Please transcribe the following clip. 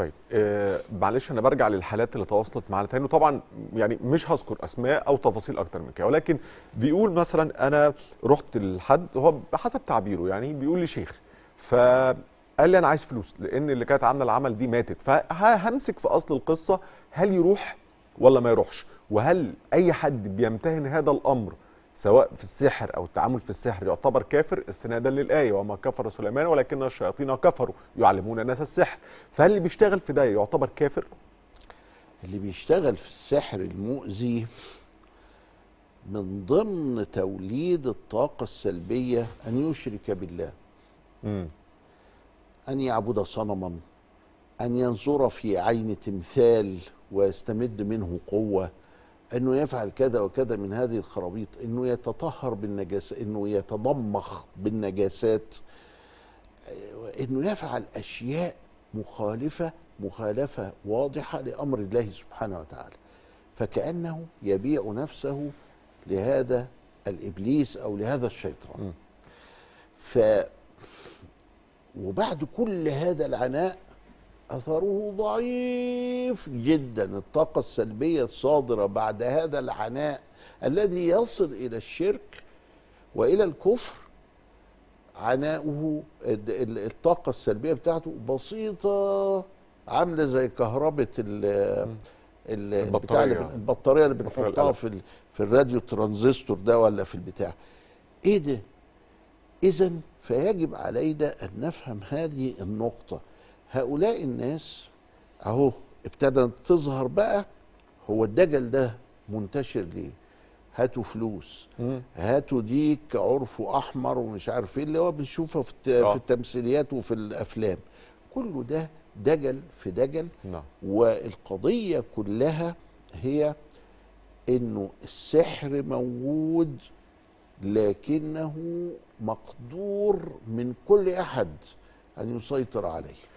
طيب معلش انا برجع للحالات اللي تواصلت معانا تاني، وطبعا يعني مش هذكر اسماء او تفاصيل اكتر من كده، ولكن بيقول مثلا انا رحت لحد، هو بحسب تعبيره يعني بيقول لي شيخ، فقال لي انا عايز فلوس لان اللي كانت عامله العمل دي ماتت، فهمسك في اصل القصه هل يروح ولا ما يروحش، وهل اي حد بيمتهن هذا الامر سواء في السحر او التعامل في السحر يعتبر كافر استنادا للايه وما كفر سليمان ولكن الشياطين كفروا يعلمون الناس السحر، فهل اللي بيشتغل في ده يعتبر كافر؟ اللي بيشتغل في السحر المؤذي من ضمن توليد الطاقه السلبيه ان يشرك بالله، ان يعبد صنما، ان ينظر في عين تمثال ويستمد منه قوه، انه يفعل كذا وكذا من هذه الخرابيط، انه يتطهر بالنجاسات، انه يتضمخ بالنجاسات، انه يفعل اشياء مخالفه واضحه لامر الله سبحانه وتعالى، فكانه يبيع نفسه لهذا الابليس او لهذا الشيطان. وبعد كل هذا العناء أثره ضعيف جدا، الطاقة السلبية الصادرة بعد هذا العناء الذي يصل إلى الشرك وإلى الكفر، عناؤه الطاقة السلبية بتاعته بسيطة، عاملة زي كهربة البطارية اللي بنحطها في الراديو ترانزستور ده ولا في البتاع إيه ده؟ إذا فيجب علينا أن نفهم هذه النقطة. هؤلاء الناس اهو ابتدت تظهر بقى، هو الدجل ده منتشر ليه؟ هاتوا فلوس، هاتوا ديك عرفه احمر ومش عارف ايه اللي هو بنشوفه في التمثيليات وفي الافلام، كله ده دجل في دجل. والقضيه كلها هي انه السحر موجود لكنه مقدور من كل احد ان يسيطر عليه.